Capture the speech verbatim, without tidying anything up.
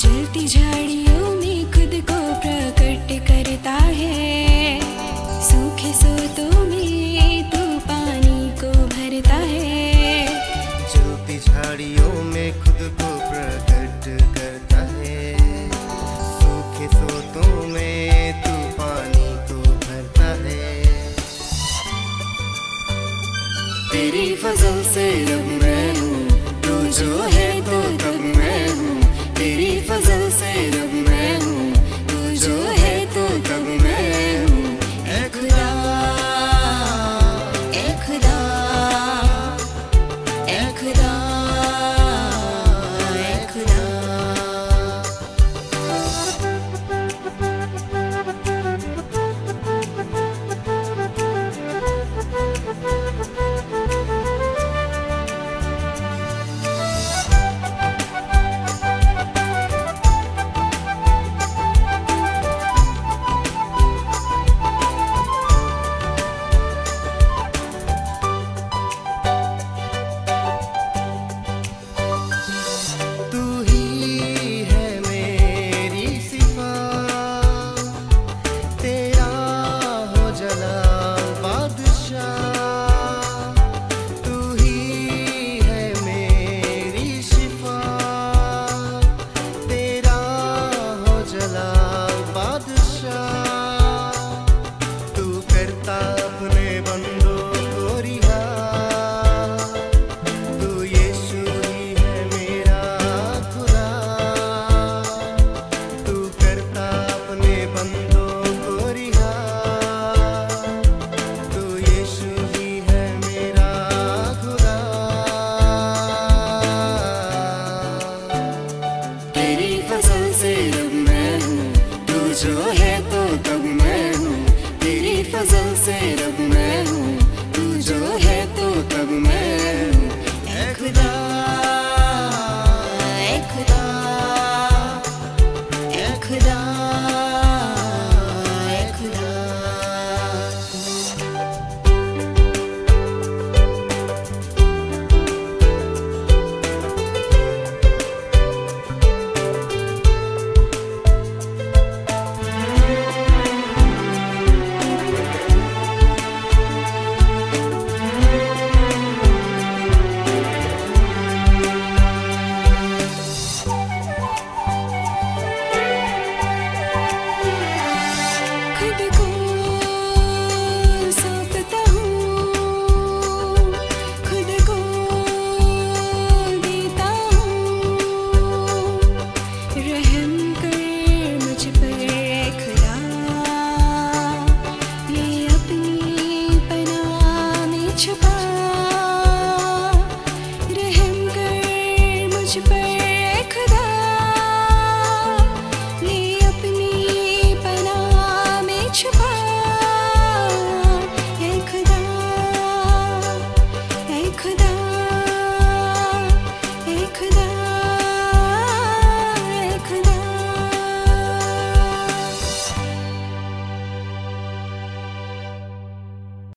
जलती झाड़ियों में खुद को प्रकट करता है, सूखे सोतों में तू पानी को भरता है। जलती झाड़ियों में खुद को प्रकट करता है, सूखे सोतों में तू पानी को भरता है। तेरी फजल से रब मैं हूँ, तू जो है